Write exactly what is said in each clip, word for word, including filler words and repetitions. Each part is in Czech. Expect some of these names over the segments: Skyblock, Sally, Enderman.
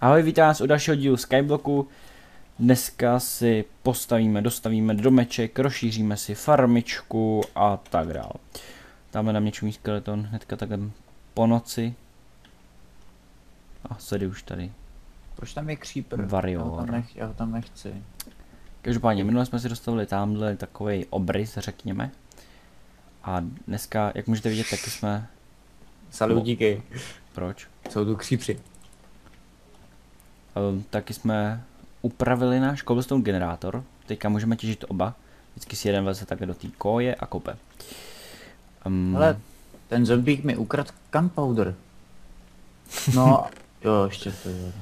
Ahoj, vítám vás u dalšího dílu Skyblocku. Dneska si postavíme, dostavíme domeček, rozšíříme si farmičku a tak dál. Dáme na mě čumí skeleton hnedka takhle po noci. A sedí už tady. Proč tam je creeper? Varior. Já tam, nech, já tam nechci. Každopádně, minule jsme si dostavili tamhle takovej obrys, řekněme. A dneska, jak můžete vidět, taky jsme... Salut, díky. Proč? Jsou tu křípři. Taky jsme upravili náš cobblestone generátor. Teďka můžeme těžit oba. Vždycky si jeden vleze také do té koje a kope. Um... Ale ten zombík mi ukradl gunpowder. No, jo, ještě to je.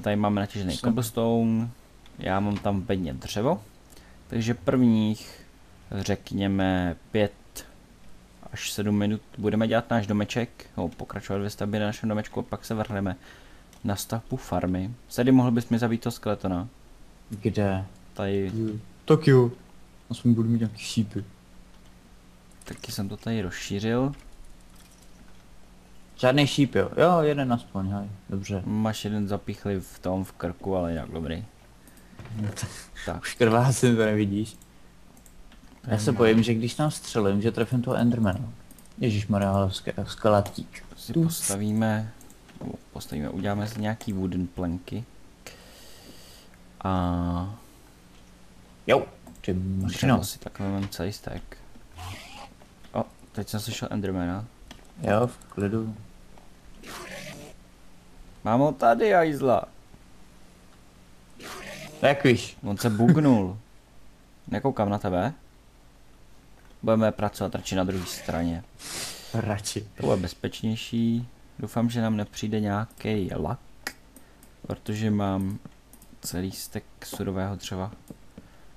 Tady máme natěžený cobblestone. Já mám tam pevně dřevo. Takže prvních, řekněme, pět až sedm minut budeme dělat náš domeček. No, pokračovat ve stavbě na našem domečku a pak se vrhneme na stavbu farmy. Sedy, mohl bys mi zabít to skeletona? Kde? Tady. Tak jo. Aspoň budu mít nějaký šípy. Taky jsem to tady rozšířil. Žádný šíp, jo? Jo, jeden aspoň, hej. Dobře. Máš jeden zapíchlý v tom v krku, ale nějak dobrý. Tak. Už krvácím, to nevidíš. Já se bojím, že když tam střelím, že trefím toho Endermana. Ježišmarja, ale skalatík. Si postavíme... Postavíme, uděláme si nějaký wooden planky. A... Jo! Ty mašino. Si takhle mám celý stack. O, teď jsem slyšel Endermana. Jo, v klidu. Mám ho tady, Aizla. Tak víš. On se bugnul. Nekoukám na tebe. Budeme pracovat radši na druhé straně. Radši. To bude bezpečnější. Doufám, že nám nepřijde nějaký lak, protože mám celý stek surového dřeva,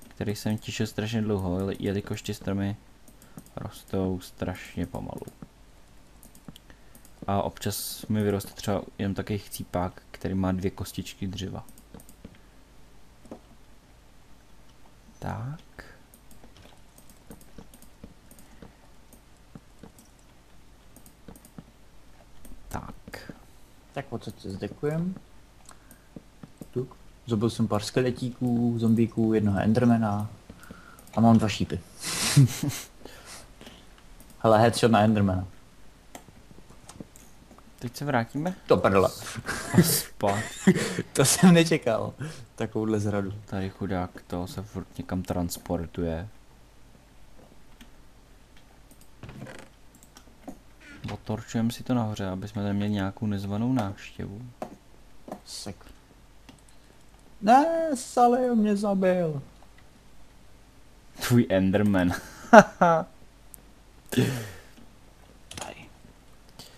který jsem těšil strašně dlouho, jelikož ty stromy rostou strašně pomalu. A občas mi vyroste třeba jen takový chcípák, který má dvě kostičky dřeva. Tak. Tak po co se zděkujem. Zabil jsem pár skeletíků, zombíků, jednoho Endermana a mám dva šípy. Hele, headshot na Endermana. Teď se vrátíme? To prdla. To jsem nečekal, takovouhle zradu. Tady chudák, to se furt někam transportuje. Otorčujeme si to nahoře, aby jsme tam měli nějakou nezvanou návštěvu. Sek. Ne, Salio mě zabil. Tvůj Enderman. Tady.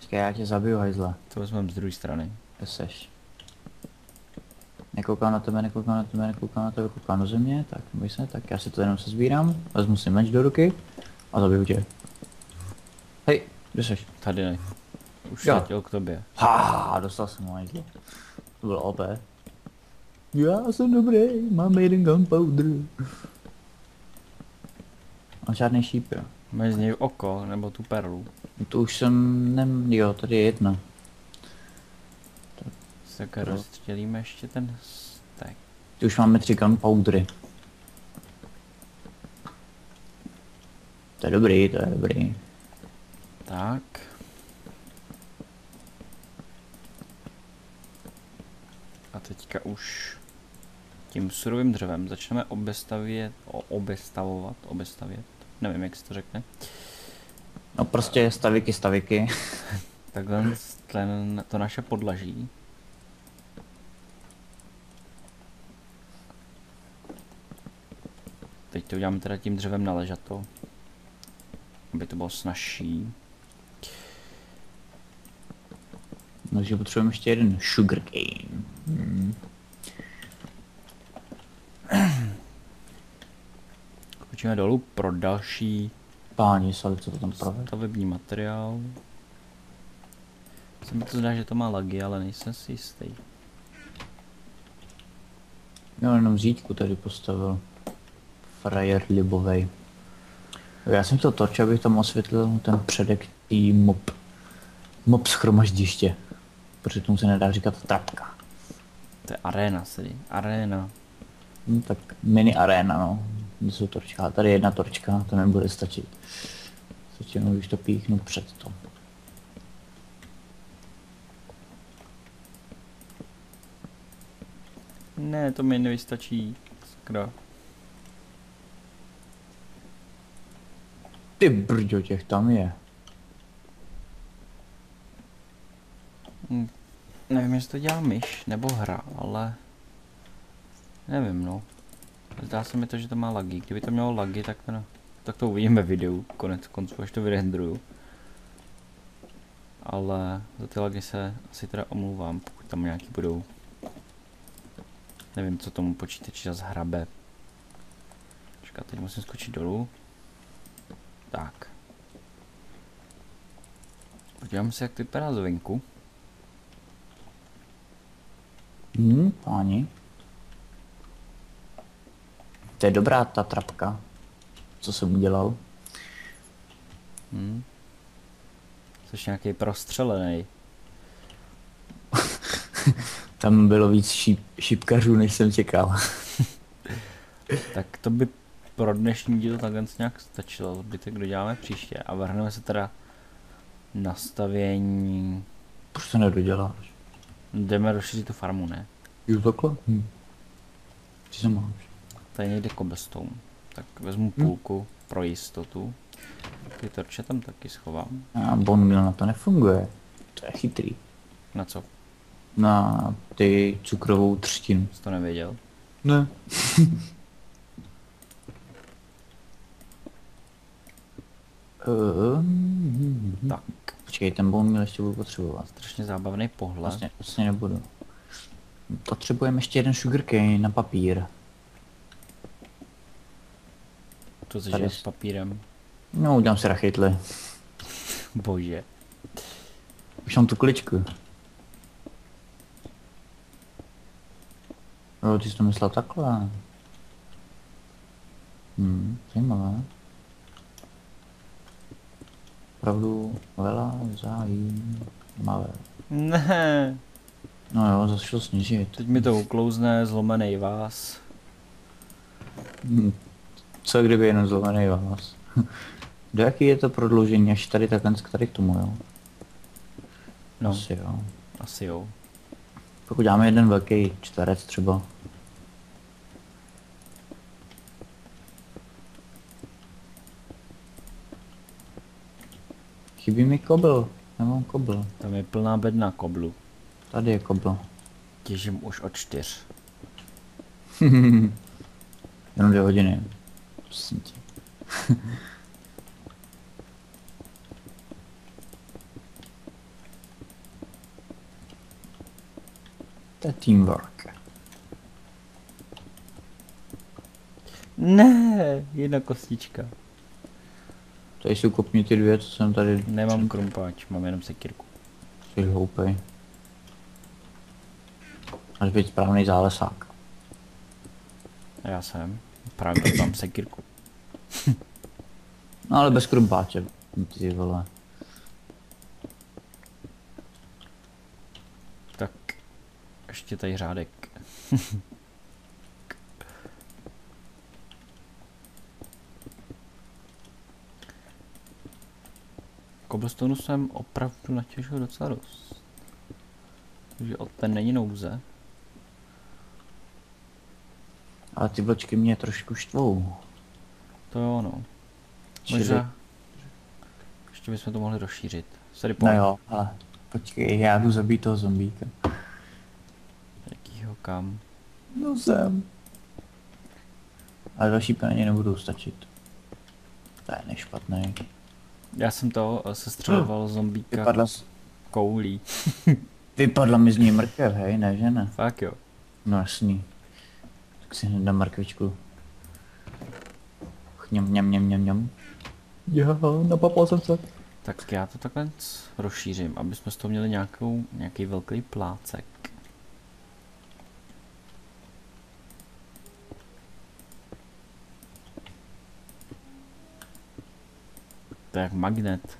Čekaj, já tě zabiju, hajzle. To vezmeme z druhé strany. Kde seš? Nekoukám na tebe, nekoukám na tebe, nekoukám na tebe, koukám na země. Tak, neboj se, tak já si to jenom sezbírám. Vezmu si meč do ruky a zabiju tě. Hej. Kde jsi? Tady ne. Už já letěl k tobě. Hááá, dostal jsem ho. To bylo O P. Já jsem dobrý, mám jeden gunpowder. A žádný šíp, jo. Máš z něj oko, nebo tu perlu. To už jsem nem... jo, tady je jedna. Tak rozstřelíme ještě ten stek. Ty už máme tři gunpowdery. To je dobrý, to je dobrý. Tak. A teďka už tím surovým dřevem začneme obestavět, obestavovat, obestavět, nevím jak se to řekne. No prostě staviky, staviky. Takhle ten, to naše podlaží. Teď to uděláme teda tím dřevem na ležato. Aby to bylo snažší. Takže potřebujeme ještě jeden sugar cane. Hmm. Půjčíme dolů pro další. Páni, sali, co to tam pravě? Stavební materiál. Se mi to zdá, že to má lagy, ale nejsem si jistý. Jo, jenom zítku tady postavil. Frajer libovej. Já jsem to točil, abych tam osvětlil ten předek tý mop. Mop schromaždiště. Protože tomu se nedá říkat trapka. To je arena, sedí. Arena. No tak mini arena, no. Kde jsou torčka? Tady jedna torčka, to nebude stačit. Stačí, no, když to píchnu před to. Ne, to mi nevystačí. Sakra. Ty brďo, těch tam je. Hmm. Nevím, jestli to dělá myš nebo hra, ale... Nevím, no. Zdá se mi to, že to má lagy. Kdyby to mělo lagy, tak to, tak to uvidíme v videu. Konec konců, až to vyrenderuju. Ale za ty lagy se asi teda omlouvám, pokud tam nějaký budou. Nevím, co tomu počítači zase hrabe. Počkat, teď musím skočit dolů. Tak. Podívám se, jak to vypadá zvenku. Hmm, páni. To je dobrá ta trapka, co jsem udělal. Hmm. Což nějaký prostřelený. Tam bylo víc šíp, šípkařů, než jsem čekal. Tak to by pro dnešní díl takhle nějak stačilo. Zbytek doděláme příště a vrhneme se teda nastavění. Proč to nedoděláš? Jdeme rozšířit tu farmu, ne? Jo, takhle? Hm. Ty se máš. Tady někde cobblestone. Tak vezmu půlku hm. pro jistotu. Ty torče tam taky schovám. A bonmil na to nefunguje. To je chytrý. Na co? Na ty cukrovou třtinu. Jsi to nevěděl? Ne. Tak. Počkej, ten bone měl ještě budu potřebovat. Strašně zábavný pohled. Vlastně, vlastně nebudu. Potřebujeme ještě jeden sugarcane na papír. To se žije s papírem? No, udělám si rachytly. Bože. Už mám tu kličku. No, ty jsi to myslel takhle. Hm, zajímavé. Opravdu vela zajímavé. Ne. No jo, zase šlo snížit. Teď mi to uklouzne zlomenej vás. Hm. Co kdyby jenom zlomenej vás? Do jaký je to prodloužení? Až tady takhle tady k tomu, jo? No. Asi jo. Asi jo. Pokud dáme jeden velký čtverec třeba. Chybí mi kobl, nemám kobl. Tam je plná bedna koblu. Tady je kobl. Těžím už od čtyř. Jenom dvě hodiny. Prosím tě. To je teamwork. Ne, jedna kostička. Tady jsou kopni ty dvě, co jsem tady... Nemám krumpáč, mám jenom sekírku. Jsi hloupej. Máš být správný zálesák. Já jsem. Právě mám sekírku. No ale bez krumpáče, ty vole. Tak... Ještě tady řádek. Cobblestone jsem opravdu natěžil docela dost. Takže od ten není nouze. Ale ty bločky mě trošku štvou. To jo, no. Možná... Ještě bychom to mohli rozšířit. Sorry, no jo, ale počkej, já jdu zabít toho zombíka. Jakýho kam? No sem. Ale další peníze nebudou stačit. To je nešpatné. Já jsem to sestřeloval zombíka Vypadla s... koulí. Vypadla mi z ní mrkev, hej, ne, že ne? Fakt jo. No jasný. Tak si hned dám mrkvičku. Chňam, ňam, ňam, ňam, ňam. Jo, napapal jsem se. Tak já to takhle rozšířím, aby jsme z toho měli nějakou, nějaký velký plácek. To je jak magnet.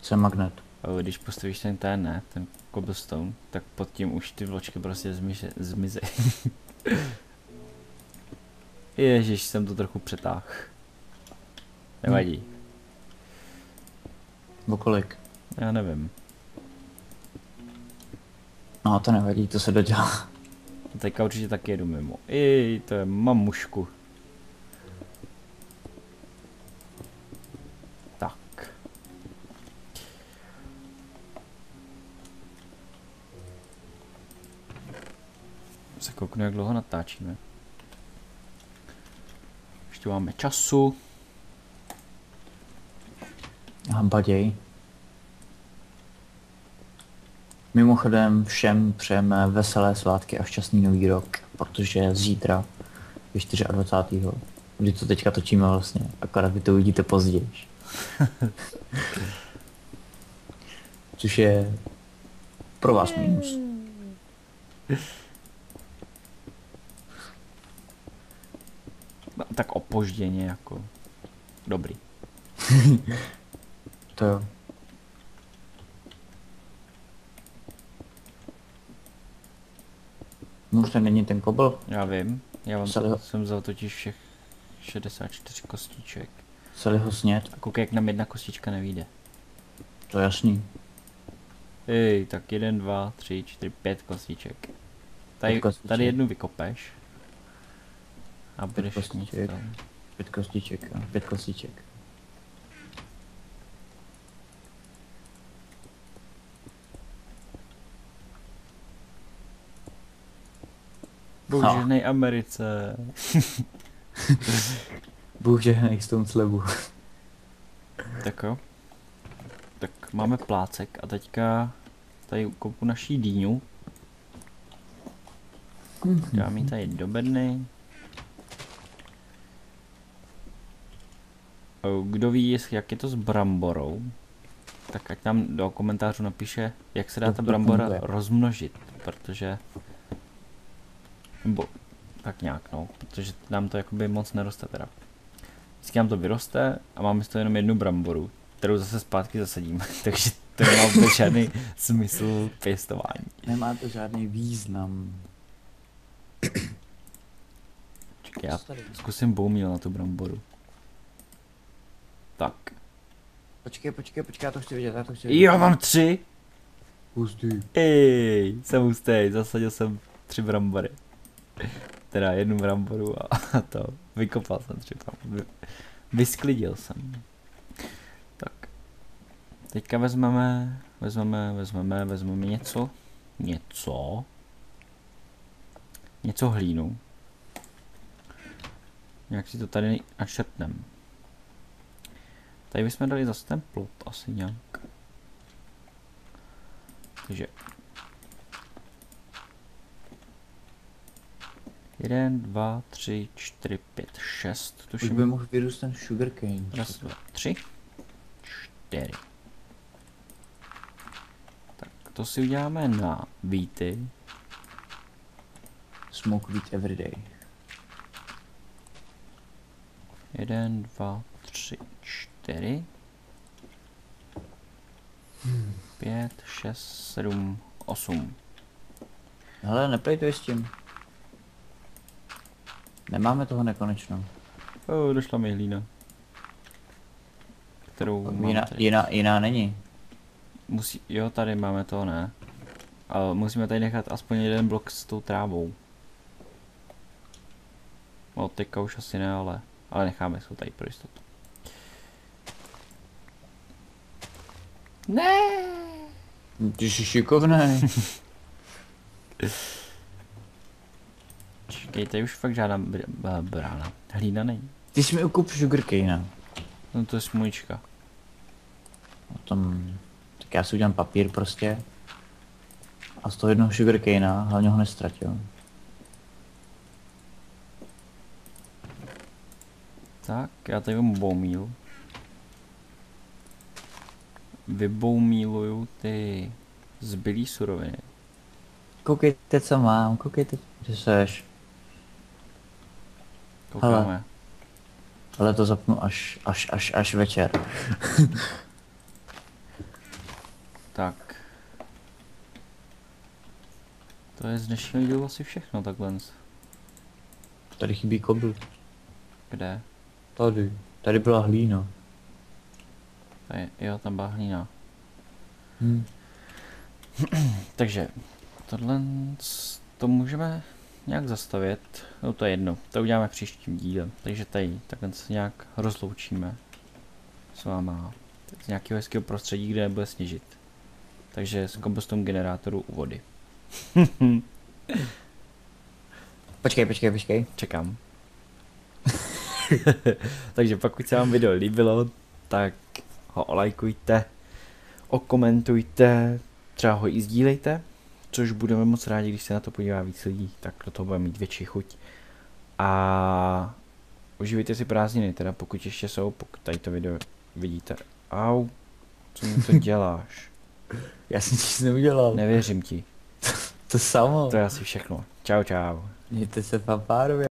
Co je magnet? když postavíš ten ten, ten cobblestone, tak pod tím už ty vločky prostě zmize, zmizejí. Ježiš, jsem to trochu přetáhl. Nevadí. Hm. Bo kolik? Já nevím. No to nevadí, to se dodělá. Teďka určitě taky jedu mimo. Ej, to je mamušku. Tak. Se kouknu, jak dlouho natáčíme. Ještě máme času. Baděj. Mimochodem všem přejeme veselé svátky a šťastný nový rok, protože zítra je dvacátého čtvrtého Kdy to teďka točíme vlastně, akorát vy to uvidíte později. Což je pro vás minus. Tak opožděně jako dobrý. To jo. No už ten není ten kobl. Já vím, já vám to, jsem vzal totiž všech šedesát čtyři kostiček. Chceli ho snět. A koukej, jak nám jedna kostička nevyjde. To je jasný. Ej, tak jeden, dva, tři, čtyři, pět kostiček. Tady, pět kostiček. Tady jednu vykopeš. A budeš mít tam. Pět kostiček, a pět kostiček. Bůh žehnej Americe. Bůh žehnej s tom slevu. Tak jo. Tak máme plácek a teďka tady ukopu naší dýňu. Dáme ji tady do bedny. Kdo ví, jak je to s bramborou, tak ať nám do komentářů napíše, jak se dá ta brambora rozmnožit, protože Bo, tak nějak no, protože nám to jakoby moc neroste teda. Vždycky nám to vyroste a máme z toho jenom jednu bramboru, kterou zase zpátky zasadíme, takže to nemá vůbec žádný smysl pěstování. Nemá to žádný význam. Čekaj, já zkusím boumil na tu bramboru. Tak. Počkej, počkej, počkej, já to chci vidět, já to chci vidět. Jo, mám tři! Hustý. Ej, jsem hustý, zasadil jsem tři brambory. Teda jednu bramboru a, a to, vykopal jsem třeba, vysklidil jsem. Tak, teďka vezmeme, vezmeme, vezmeme, vezmeme něco, něco, něco hlínu. Jak si to tady načrtneme. Tady bychom dali zase ten plot asi nějak. Takže jedna, dva, tři, čtyři, pět, šest. Už by mohl vyrůst ten sugarcane. jedna, dva, tři, čtyři. Tak to si uděláme na víty. Smoke wheat everyday. jedna, dva, tři, čtyři. pět, šest, sedm, osm. Hele, neplejtuj s tím. Nemáme toho nekonečno. O, došla mi hlína. Kterou jiná, jiná, jiná není. Musí, jo, tady máme to, ne. Ale musíme tady nechat aspoň jeden blok s tou trávou. No, teďka už asi ne, ale, ale necháme si to tady pro jistotu. Ne. Ty jsi šikovnej. Čekej, tady už fakt žádná br br brána. Hlína není. Ty jsi mi ukup sugarcane. No to je smůjčka. O tom... Tak já si udělám papír prostě. A z toho jednoho sugarcane, hlavně ho nestratil. Tak, já tady mám boumíl. Vyboumíluju ty zbylý suroviny. Koukejte, co mám, koukejte, kde seš. Koukáme. Ale to zapnu až, až, až, až večer. Tak. To je z dnešního dílu asi všechno takhle. Tady chybí kobl. Kde? Tady. Tady byla hlína. Tady, jo, tam byla hlína. Hmm. Takže tohle to můžeme nějak zastavit. No to je jedno, to uděláme v příštím díle. Takže tady takhle se nějak rozloučíme s váma z nějakého hezkého prostředí, kde nebude sněžit. Takže z kobelstom generátoru u vody. Počkej, počkej, počkej. Čekám. Takže pokud se vám video líbilo, tak ho olajkujte, okomentujte, třeba ho i sdílejte, což budeme moc rádi, když se na to podívá víc lidí, tak do toho bude mít větší chuť. A uživujte si prázdniny, teda pokud ještě jsou, pokud tady to video vidíte. Au, co mi to děláš? Já jsem nic neudělal. Nevěřím ti. To samo. To je asi všechno. Čau, čau. Mějte se papárově.